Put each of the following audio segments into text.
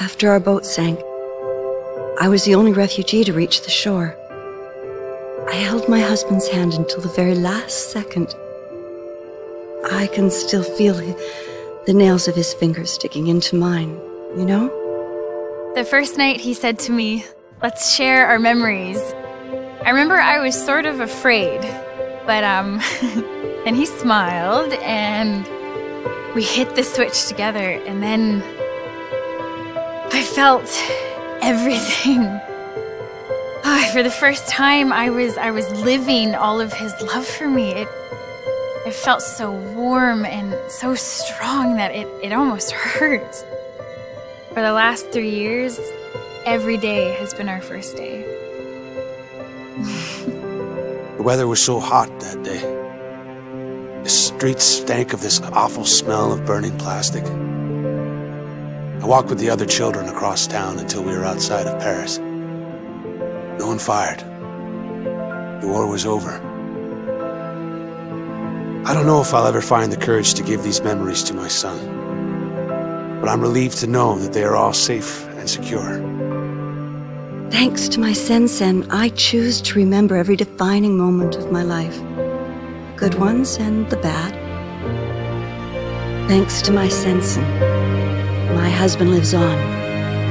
After our boat sank, I was the only refugee to reach the shore. I held my husband's hand until the very last second. I can still feel the nails of his fingers sticking into mine, you know? The first night he said to me, "Let's share our memories." I remember I was sort of afraid, but then he smiled and we hit the switch together, and then I felt everything. Oh, for the first time I was living all of his love for me. It felt so warm and so strong that it almost hurt. For the last 3 years, every day has been our first day. The weather was so hot that day. The streets stank of this awful smell of burning plastic. I walked with the other children across town until we were outside of Paris. No one fired. The war was over. I don't know if I'll ever find the courage to give these memories to my son, but I'm relieved to know that they are all safe and secure. Thanks to my Sensen, I choose to remember every defining moment of my life, good ones and the bad. Thanks to my Sensen, my husband lives on,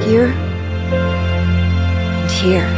here and here.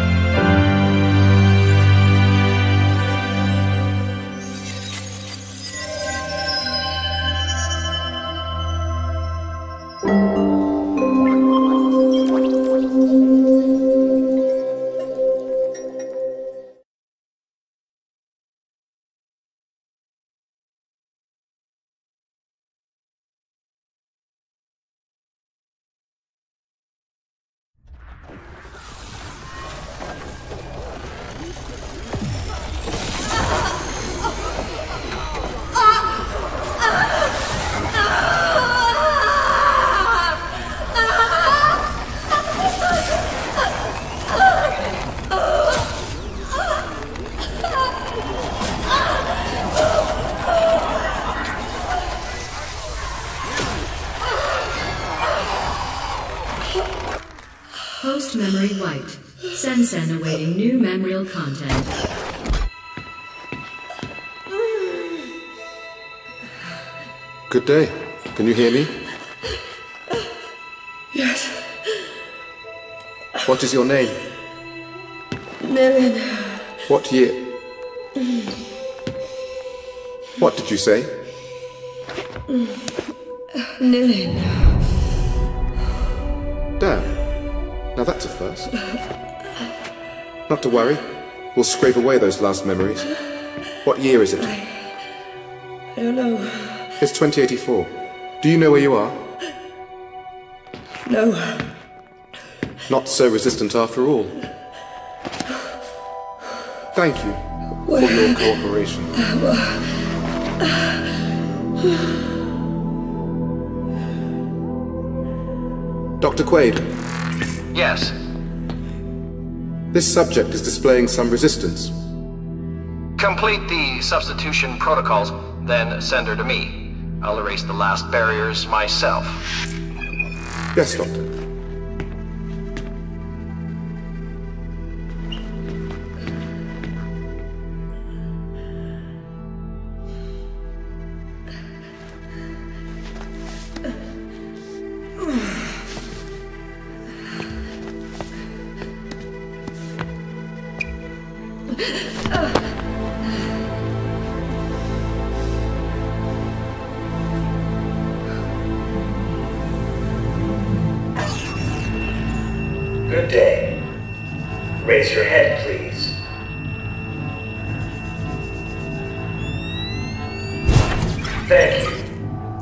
Post-memory wiped. Sensen awaiting new memorial content. Good day. Can you hear me? Yes. What is your name? Nilin. What year? What did you say? Nilin. Damn. Now that's a first. Not to worry. We'll scrape away those last memories. What year is it? I don't know. It's 2084. Do you know where you are? No. Not so resistant after all. Thank you for your cooperation. Dr. Quaid. Yes. This subject is displaying some resistance. Complete the substitution protocols, then send her to me. I'll erase the last barriers myself. Yes, Doctor. Good day. Raise your head, please. Thank you.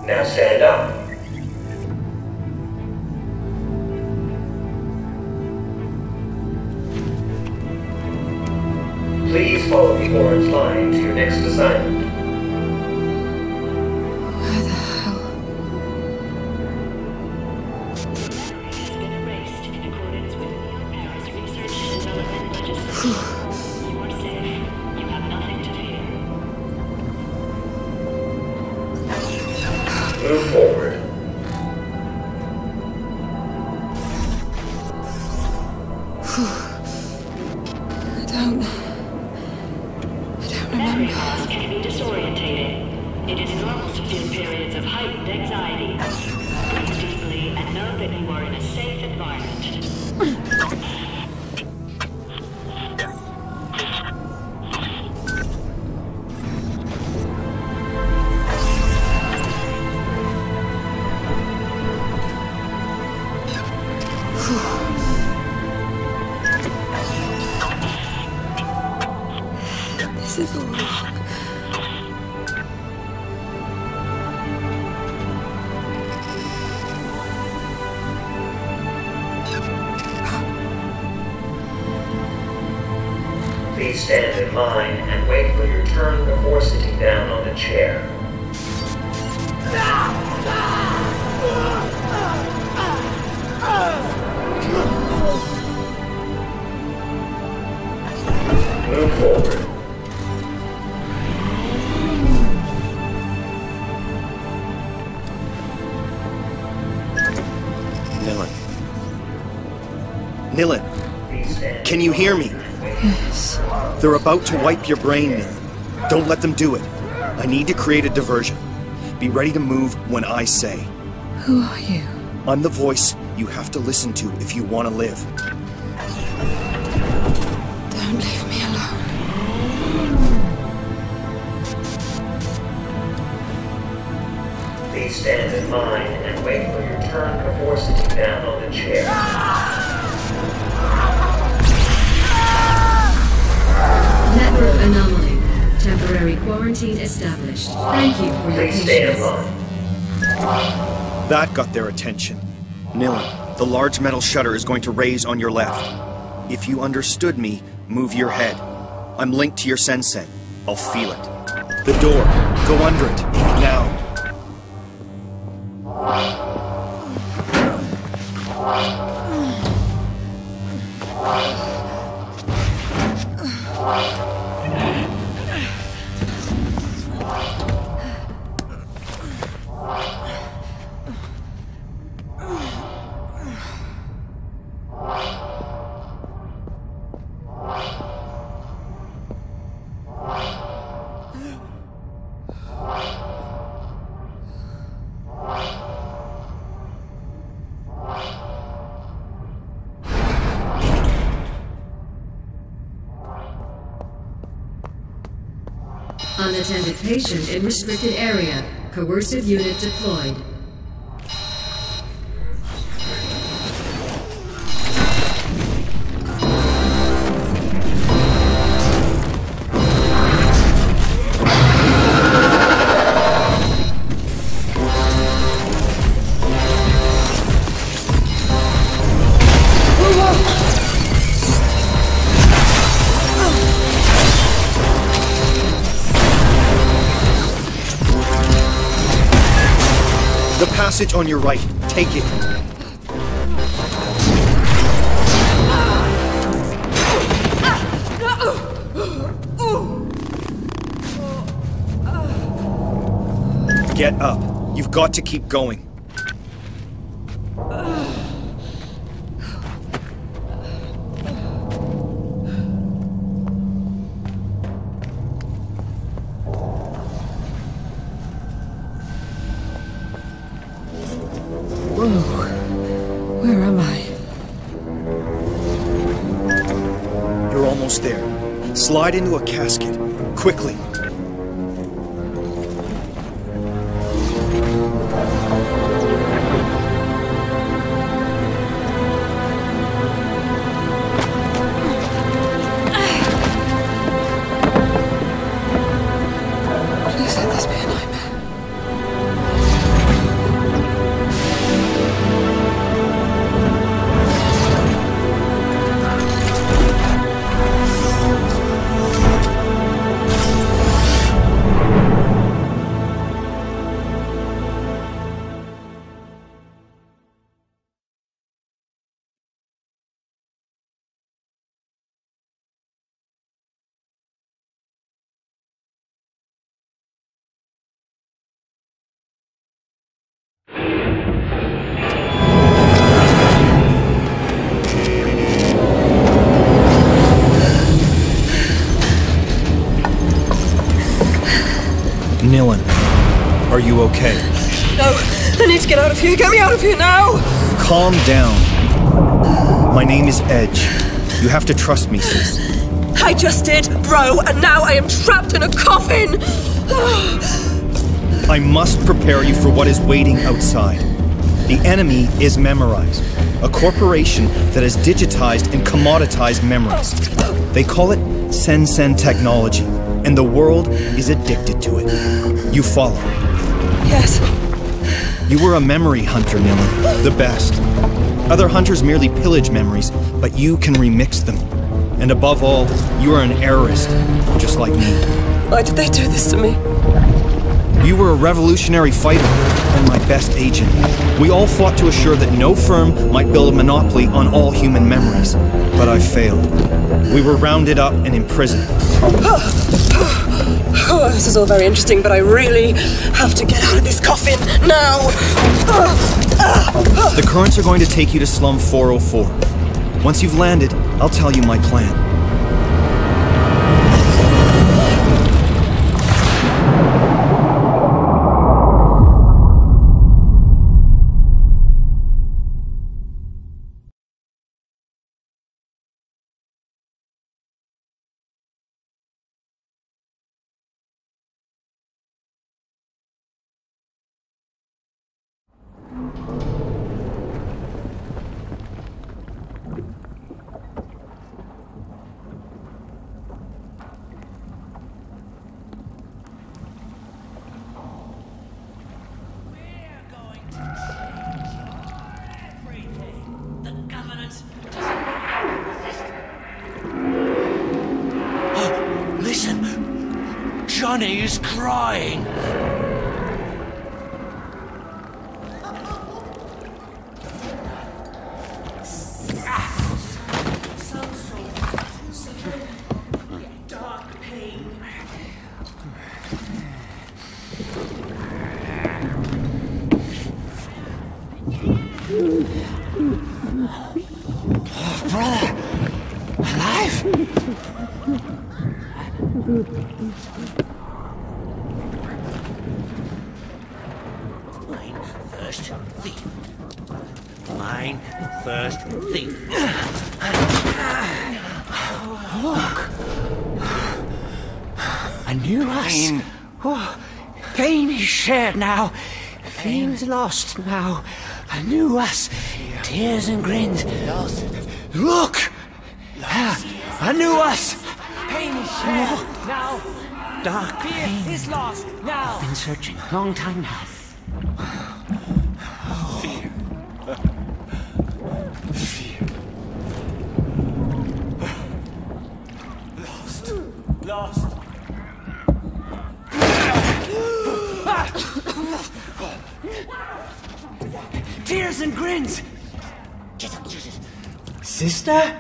Now stand up. Please follow the orange line to your next assignment. Where the hell? You are safe. You have nothing to fear. Move forward. cause can be disorientating. It is normal to feel periods of heightened anxiety. Breathe deeply and know that you are in a safe environment. Please stand in line and wait for your turn before sitting down on the chair. Move forward. Nilin, can you hear me? Yes. They're about to wipe your brain, Nilin. Don't let them do it. I need to create a diversion. Be ready to move when I say. Who are you? I'm the voice you have to listen to if you want to live. Don't leave me alone. Please stand in line and wait for your turn before sitting down on the chair. Network anomaly. Temporary quarantine established. Thank you for your patience. That got their attention. Nilin, the large metal shutter is going to raise on your left. If you understood me, move your head. I'm linked to your Sensen. I'll feel it. The door. Go under it. Now. Unattended patient in restricted area. Coercive unit deployed. Passage on your right. Take it. Get up. You've got to keep going. There. Slide into a casket. Quickly. Nilin, are you okay? No, I need to get out of here. Get me out of here now! Calm down. My name is Edge. You have to trust me, sis. I just did, bro, and now I am trapped in a coffin! I must prepare you for what is waiting outside. The enemy is Memorize, a corporation that has digitized and commoditized memories. They call it Sensen technology, and the world is addicted to it. You follow? Yes. You were a memory hunter, Nilin, the best. Other hunters merely pillage memories, but you can remix them. And above all, you are an heirist, just like me. Why did they do this to me? You were a revolutionary fighter, and my best agent. We all fought to assure that no firm might build a monopoly on all human memories, but I failed. We were rounded up and imprisoned. Oh, this is all very interesting, but I really have to get out of this coffin now! The currents are going to take you to Slum 404. Once you've landed, I'll tell you my plan. Johnny is crying. Now, fame's lost now. I knew us, tears and grins. Lost. Look! Lost. I knew us! Pain is shared now. Dark fear pain is lost now. I've been searching a long time now. Fear. Fear. Lost. Lost. Tears and grins! Sister?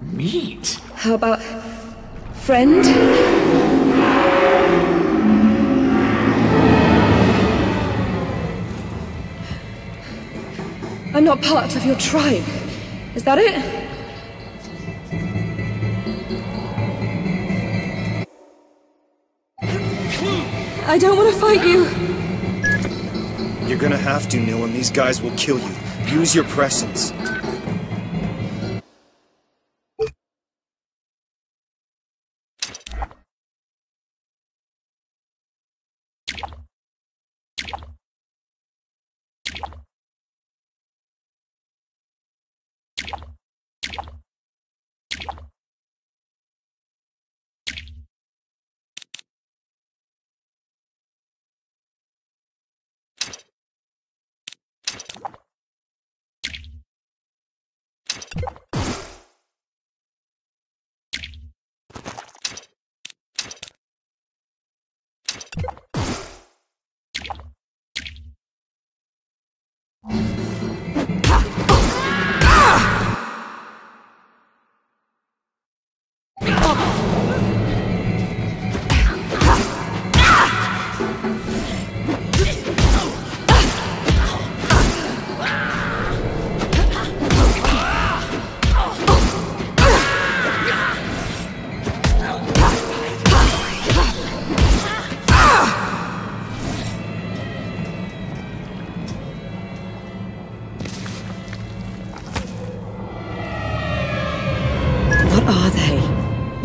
Meet? How about... friend? I'm not part of your tribe. Is that it? I don't want to fight you. You're gonna have to, Nilin. These guys will kill you. Use your presence.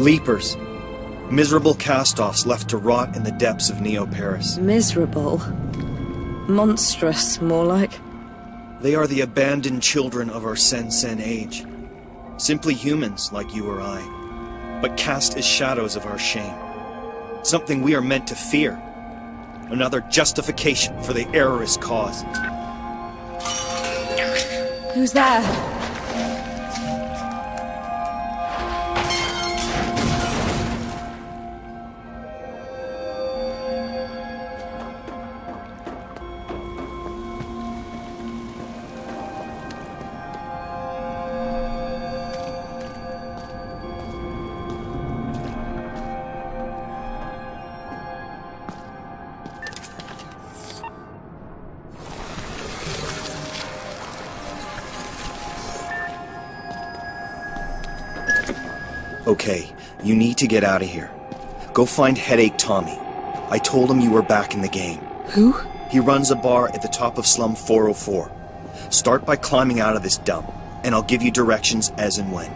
Leapers. Miserable cast-offs left to rot in the depths of Neo-Paris. Miserable? Monstrous, more like. They are the abandoned children of our Sensen age. Simply humans like you or I, but cast as shadows of our shame. Something we are meant to fear. Another justification for the errorist cause. Who's there? Okay, you need to get out of here. Go find Headache Tommy. I told him you were back in the game. Who? He runs a bar at the top of Slum 404. Start by climbing out of this dump, and I'll give you directions as and when.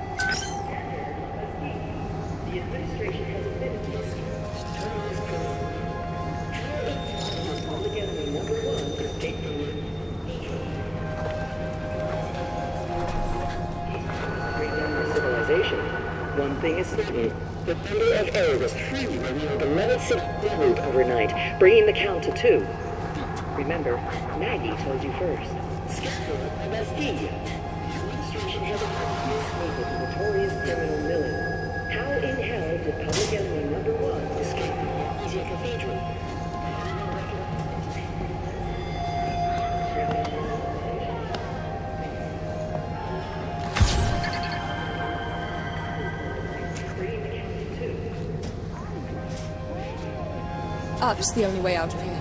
The number of error was freely revealed the minutes it doubled overnight, bringing the count to 2. Remember, Maggie told you first. Skeptical of La Bastille. The administration has a public with the notorious criminal Nilin. How in hell did public enemy number 1 escape the Easy Cathedral? Up's the only way out of here.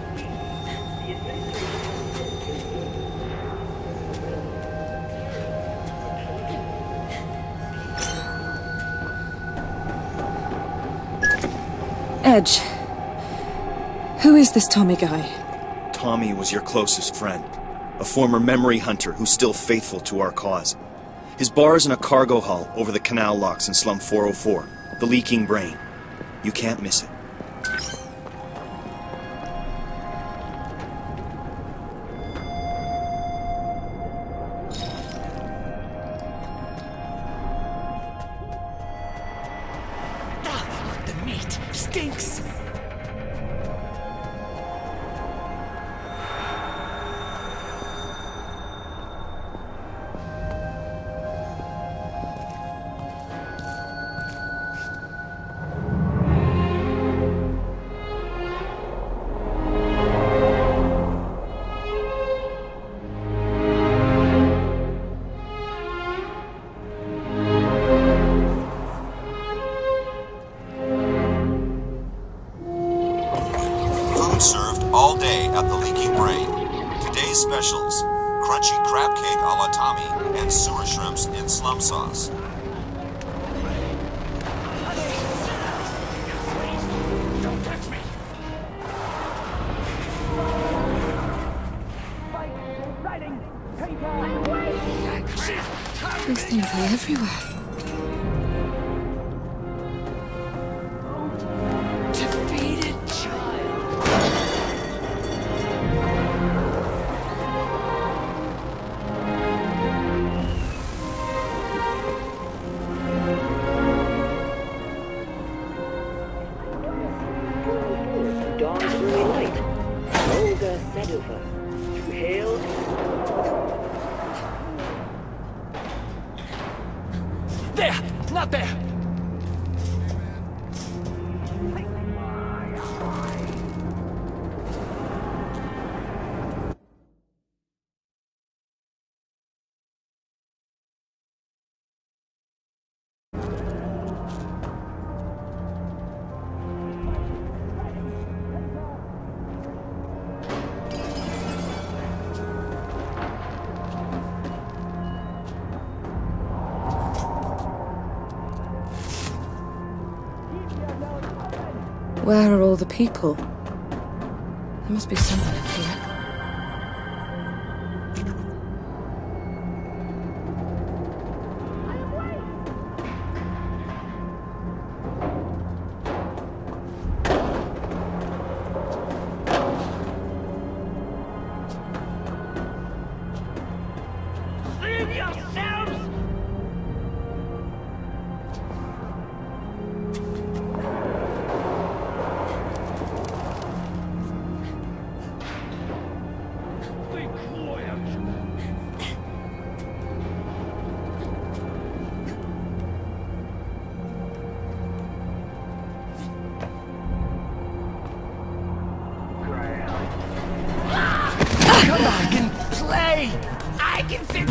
Edge. Who is this Tommy guy? Tommy was your closest friend. A former memory hunter who's still faithful to our cause. His bar is in a cargo hull over the canal locks in Slum 404. The Leaking Brain. You can't miss it. Specials, crunchy crab cake a la Tommy, and sewer shrimps in slum sauce. These things are everywhere. Dawn's early light. Olga Sedova. Through hail and... There! Not there! Where are all the people? There must be someone up here. Come back and play! I can fix...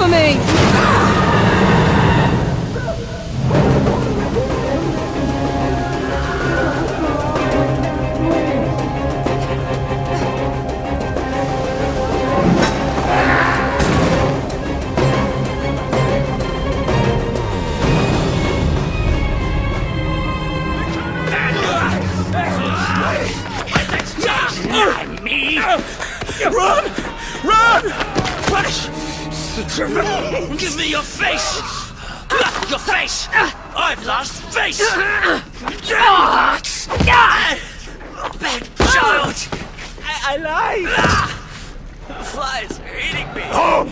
for me! Give me your face! Your face! I've lost face! Bad child! I lied! Flies are eating me!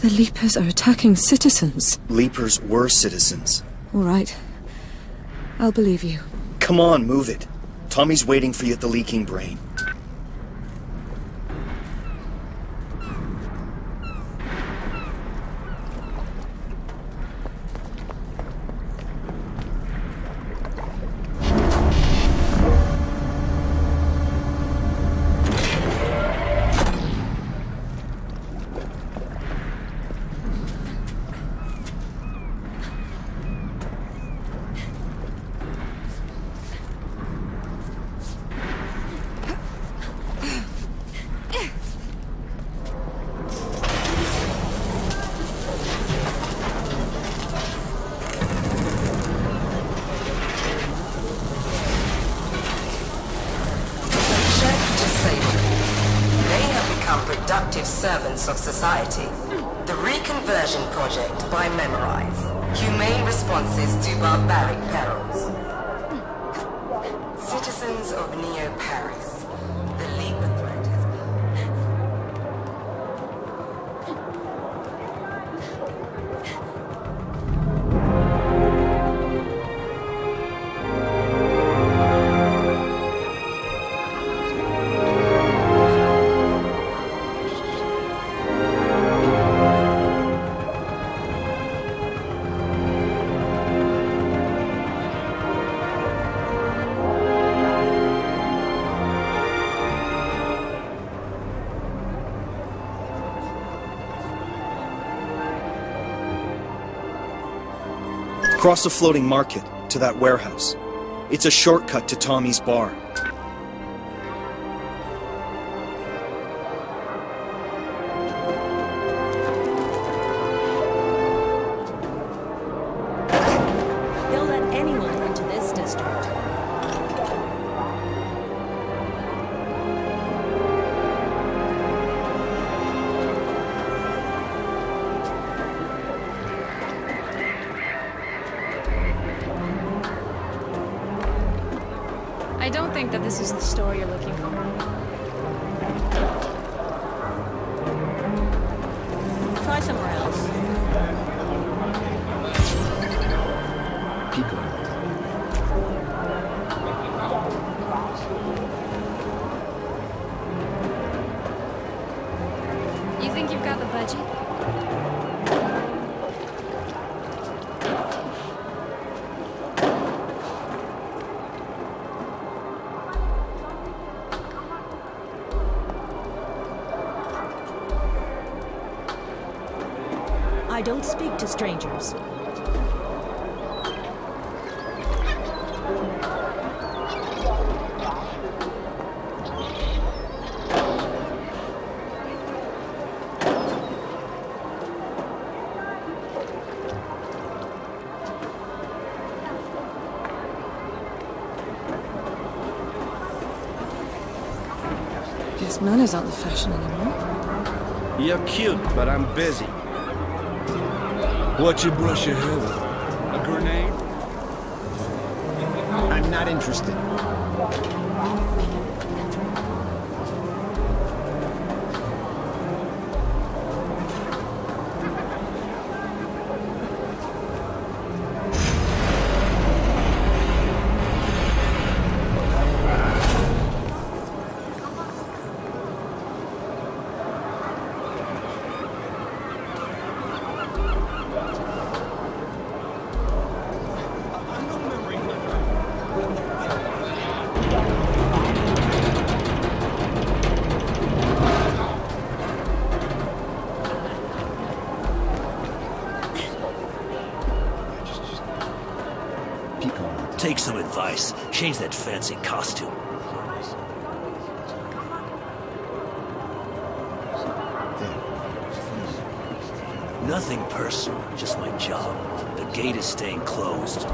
The Leapers are attacking citizens. Leapers were citizens. All right. I'll believe you. Come on, move it. Tommy's waiting for you at the Leaking Brain. Servants of society. The Reconversion Project by Memorize. Humane responses to barbaric perils. Citizens of Neo-Paris. The leap threat has Cross a floating market to that warehouse. It's a shortcut to Tommy's bar. I don't think that this is the story you're looking for. Try somewhere else. People. You think you've got the budget? I don't speak to strangers. Guess manners aren't the fashion anymore. You're cute, but I'm busy. What you brush your hair with? A grenade? I'm not interested. Take some advice. Change that fancy costume. Nothing personal, just my job. The gate is staying closed.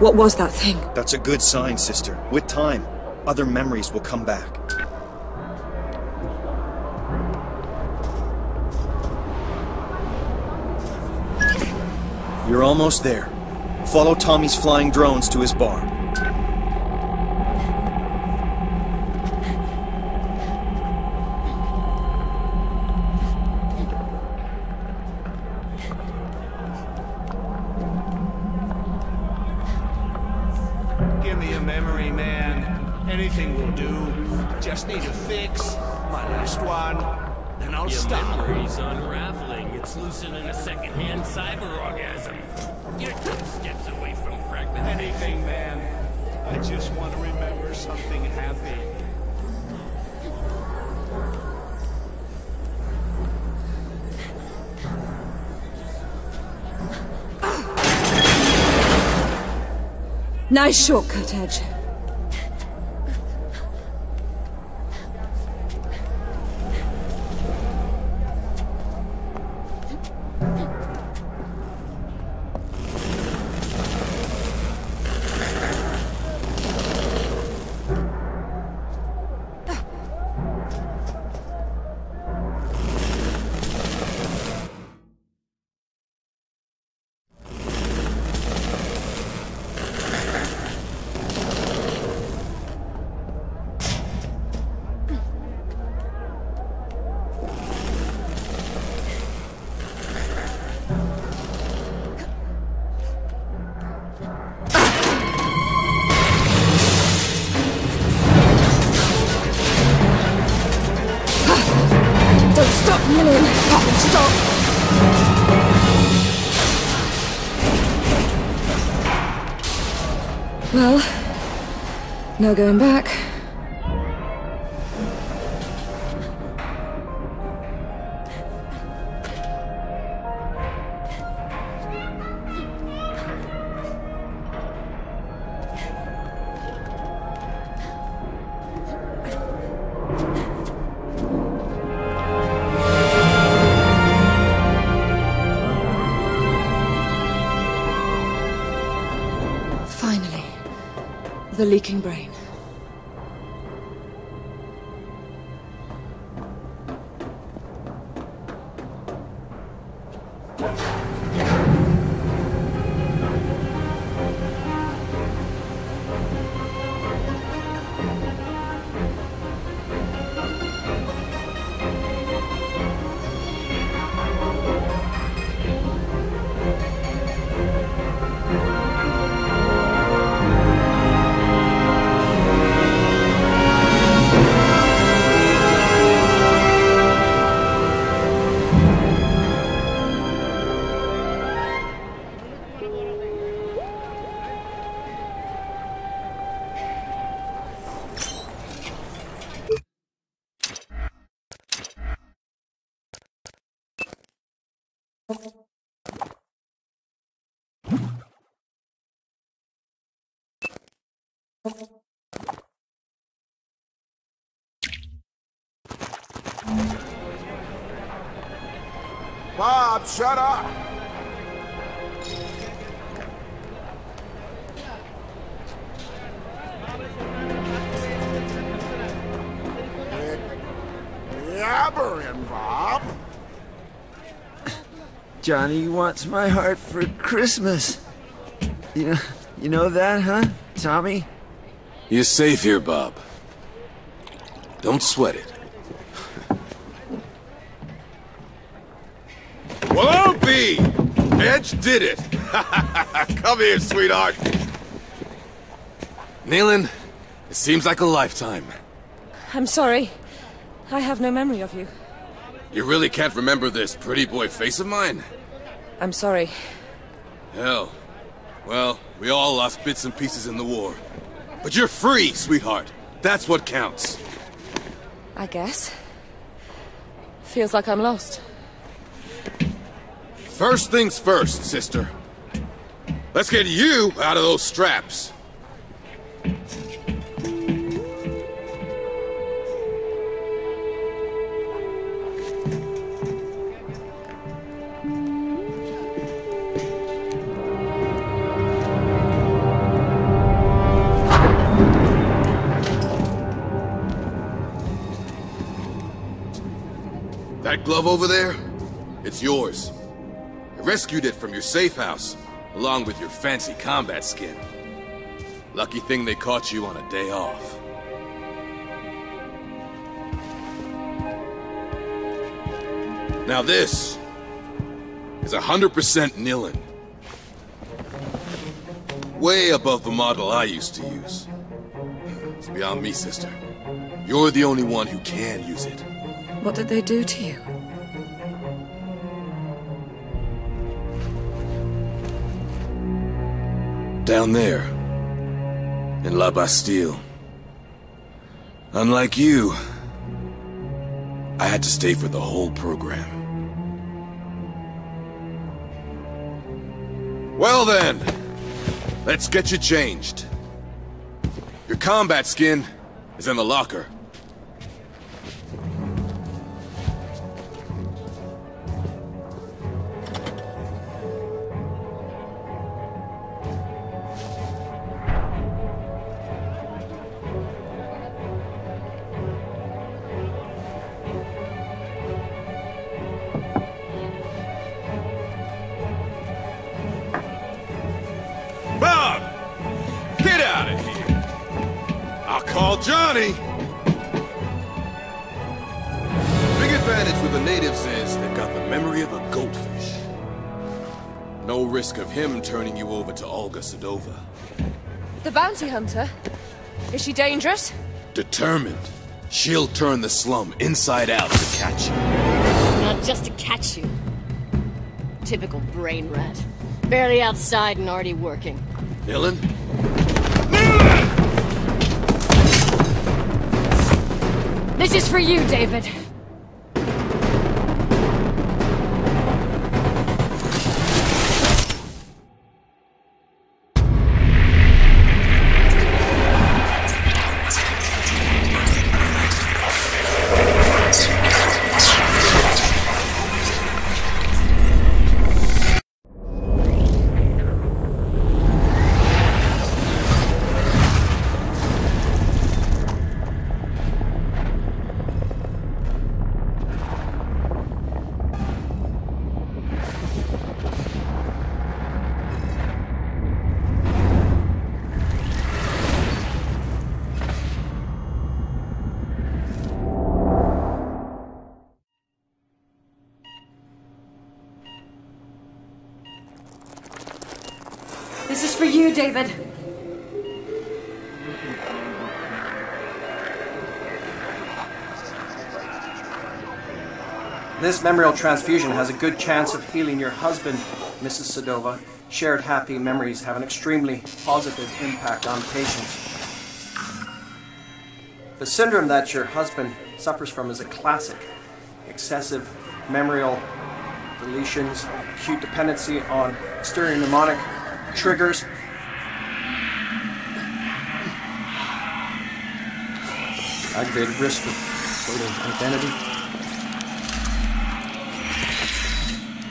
What was that thing? That's a good sign, sister. With time, other memories will come back. You're almost there. Follow Tommy's flying drones to his bar. Memory, man. Anything will do. Just need a fix. My last one. Then I'll stop. Your memory's unraveling. It's loosening a secondhand cyber orgasm. You're 2 steps away from fragmentation. Anything, man. I just want to remember something happy. Nice shortcut, Edge. Nilin, stop! Well, no going back. The Leaking Brain. Bob, shut up! Yabbering, Bob! Johnny wants my heart for Christmas. You know that, huh, Tommy? You're safe here, Bob. Don't sweat it. Whoopee! Edge did it! Come here, sweetheart. Nilin, it seems like a lifetime. I'm sorry. I have no memory of you. You really can't remember this pretty boy face of mine? I'm sorry. Hell. Well, we all lost bits and pieces in the war. But you're free, sweetheart. That's what counts. I guess. Feels like I'm lost. First things first, sister. Let's get you out of those straps. That glove over there, it's yours. I rescued it from your safe house, along with your fancy combat skin. Lucky thing they caught you on a day off. Now this is 100% Nilin. Way above the model I used to use. It's beyond me, sister. You're the only one who can use it. What did they do to you? Down there, in La Bastille. Unlike you, I had to stay for the whole program. Well then, let's get you changed. Your combat skin is in the locker. Johnny! The big advantage with the natives is they've got the memory of a goldfish. No risk of him turning you over to Olga Sedova. The bounty hunter? Is she dangerous? Determined. She'll turn the slum inside out to catch you. Not just to catch you. Typical brain rat. Barely outside and already working. Nilin? Nilin! This is for you, David. David. This memorial transfusion has a good chance of healing your husband, Mrs. Sedova. Shared happy memories have an extremely positive impact on patients. The syndrome that your husband suffers from is a classic. Excessive memorial deletions, acute dependency on exterior mnemonic triggers. Aggravated risk of photo identity.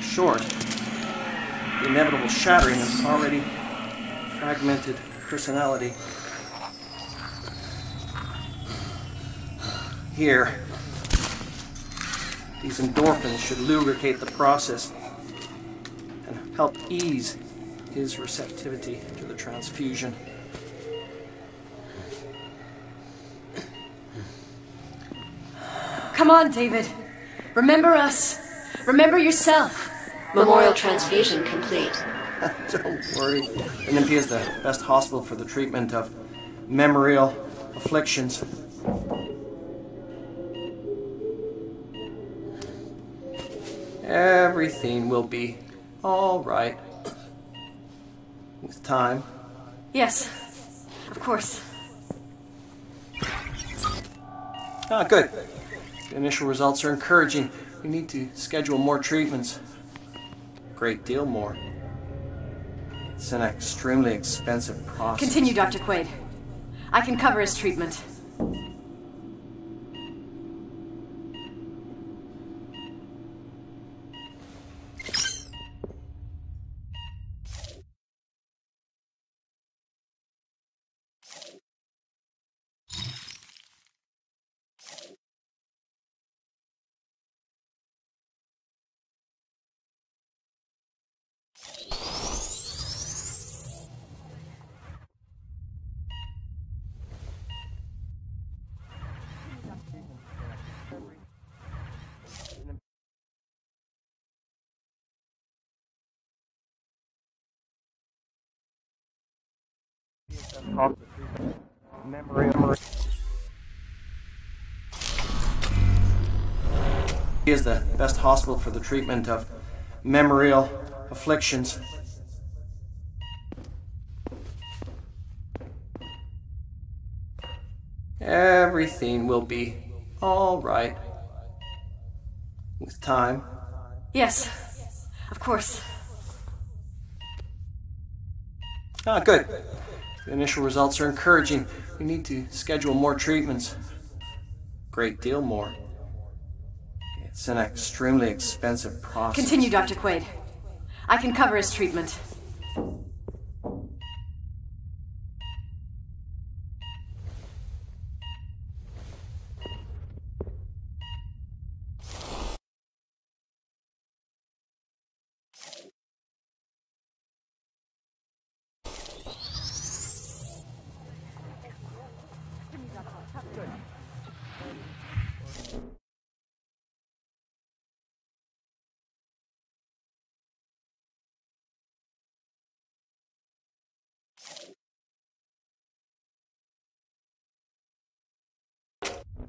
Short, the inevitable shattering of an already fragmented personality. Here, these endorphins should lubricate the process and help ease his receptivity to the transfusion. Come on, David. Remember us. Remember yourself. Memorial transfusion complete. Don't worry. NMP is the best hospital for the treatment of memorial afflictions. Everything will be all right. With time. Yes, of course. Ah, good. The initial results are encouraging. We need to schedule more treatments. A great deal more. It's an extremely expensive process. Continue, Dr. Quaid. I can cover his treatment. He is the best hospital for the treatment of memorial afflictions. Everything will be all right. With time. Yes, of course. Ah, good. The initial results are encouraging. We need to schedule more treatments. A great deal more. It's an extremely expensive process. Continue, Dr. Quaid. I can cover his treatment.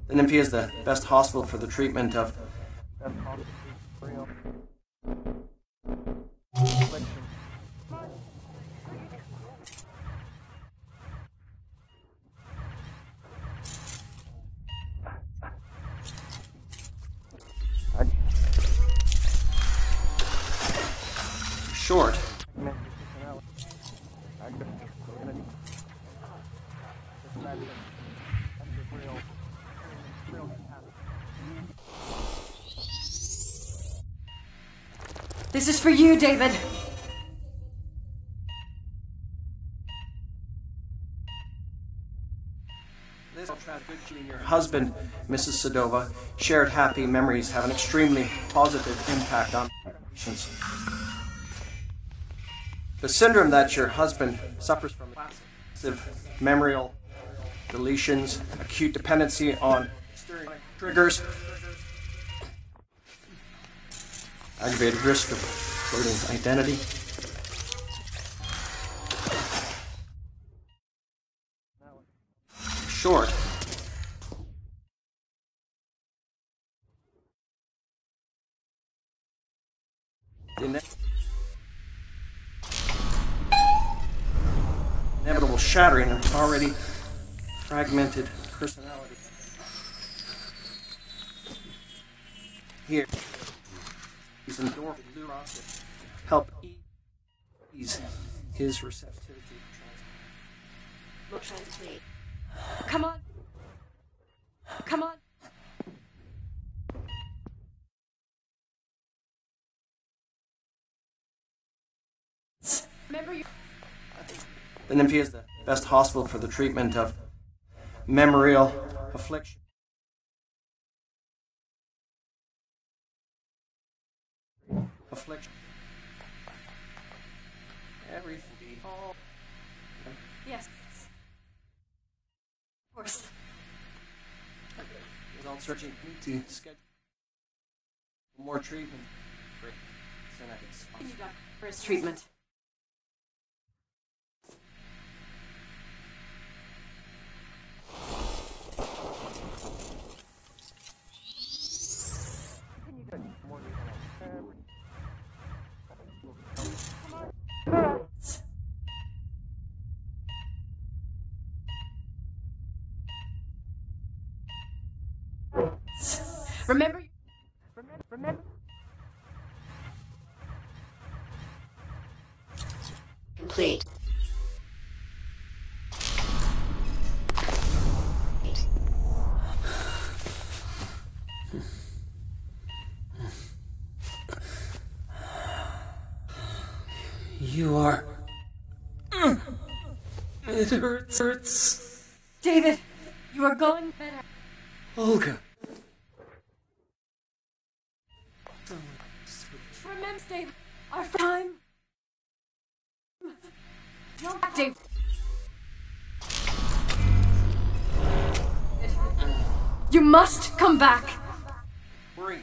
NMP is the best hospital for the treatment of know. Reflection. Short. This is for you, David. This tragedy and your husband, Mrs. Sedova, shared happy memories have an extremely positive impact on patients. The syndrome that your husband suffers from is memorial deletions, acute dependency on triggers, aggravated risk of floating identity. Short. Inevitable shattering of already fragmented personality. Here. These endorphins help ease his receptivity. Come on. Come on. Remember you. The NMP is the best hospital for the treatment of memorial affliction. Affliction. Everything. All. Yes. Of course. Result searching to schedule more treatment. Can you, Doctor, for his treatment? Remember, remember. Complete. You are. It hurts. David, you are going better. Olga. Dave, our time. No, Dave. You must come back. Breathe.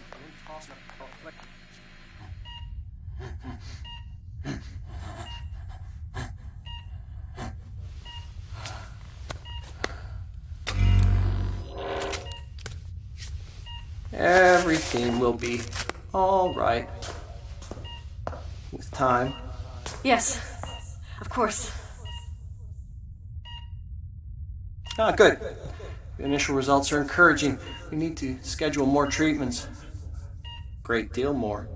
Everything will be all right. With time? Yes, of course. Ah, good. The initial results are encouraging. We need to schedule more treatments. Great deal more.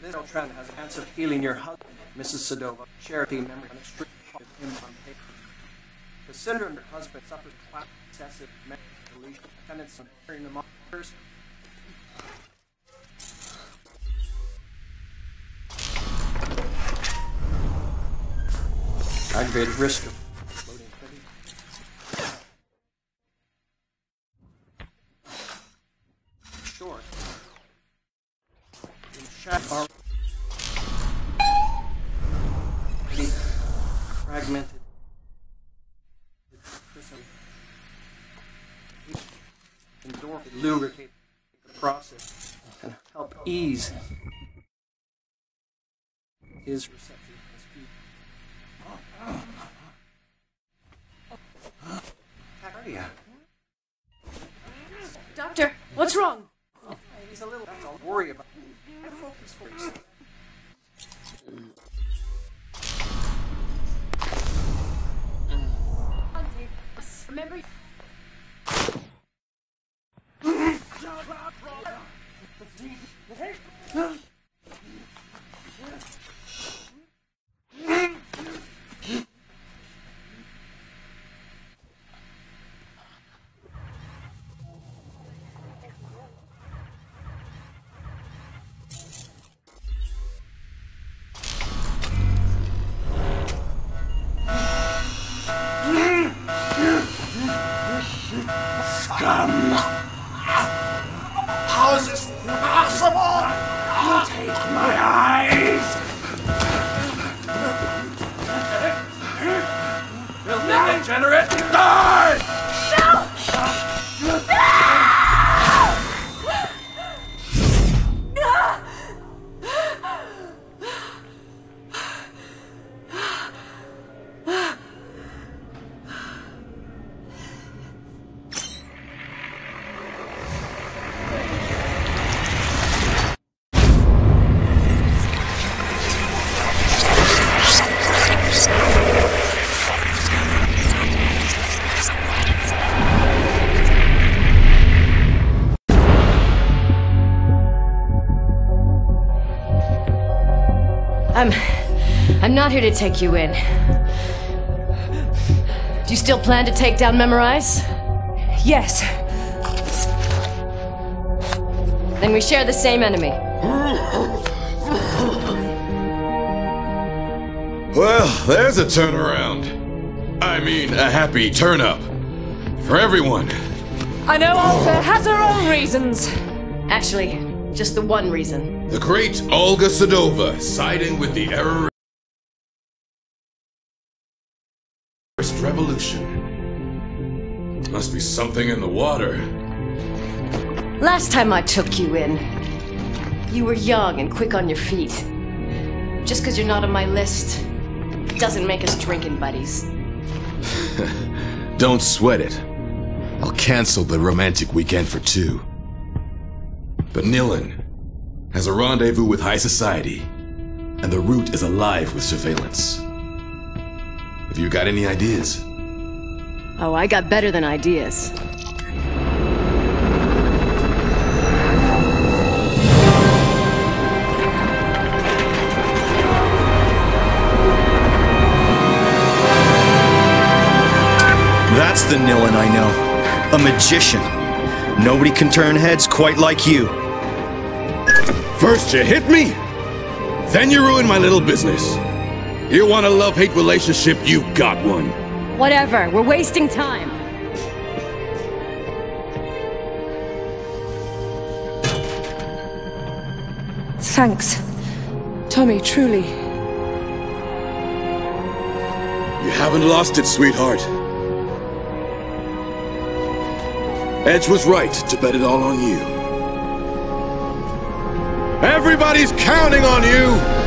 This trend has a chance of healing your husband, Mrs. Sedova, charity memory, and extreme impact. The syndrome your husband suffers from excessive memory deletion, dependence on hearing the monitors. aggravated risk of exploding heavy. Short. In shadow are fragmented. Endorphin lubricate the process and help ease his receptiveness. Tachycardia. Doctor, what's wrong? He's a little. That's all I worry about. I focus first. Remember. I'm not here to take you in. Do you still plan to take down Memorize? Yes. Then we share the same enemy. Well, there's a turnaround. I mean, a happy turn-up. For everyone. I know Olga has her own reasons. Actually, just the one reason. The great Olga Sedova siding with the error. Revolution. Must be something in the water. Last time I took you in, you were young and quick on your feet. Just because you're not on my list doesn't make us drinking buddies. Don't sweat it. I'll cancel the romantic weekend for two. But Nilin has a rendezvous with high society, and the route is alive with surveillance. Have you got any ideas? Oh, I got better than ideas. That's the Nilin I know. A magician. Nobody can turn heads quite like you. First you hit me, then you ruin my little business. You want a love-hate relationship, you got one. Whatever, we're wasting time. Thanks, Tommy, truly. You haven't lost it, sweetheart. Edge was right to bet it all on you. Everybody's counting on you!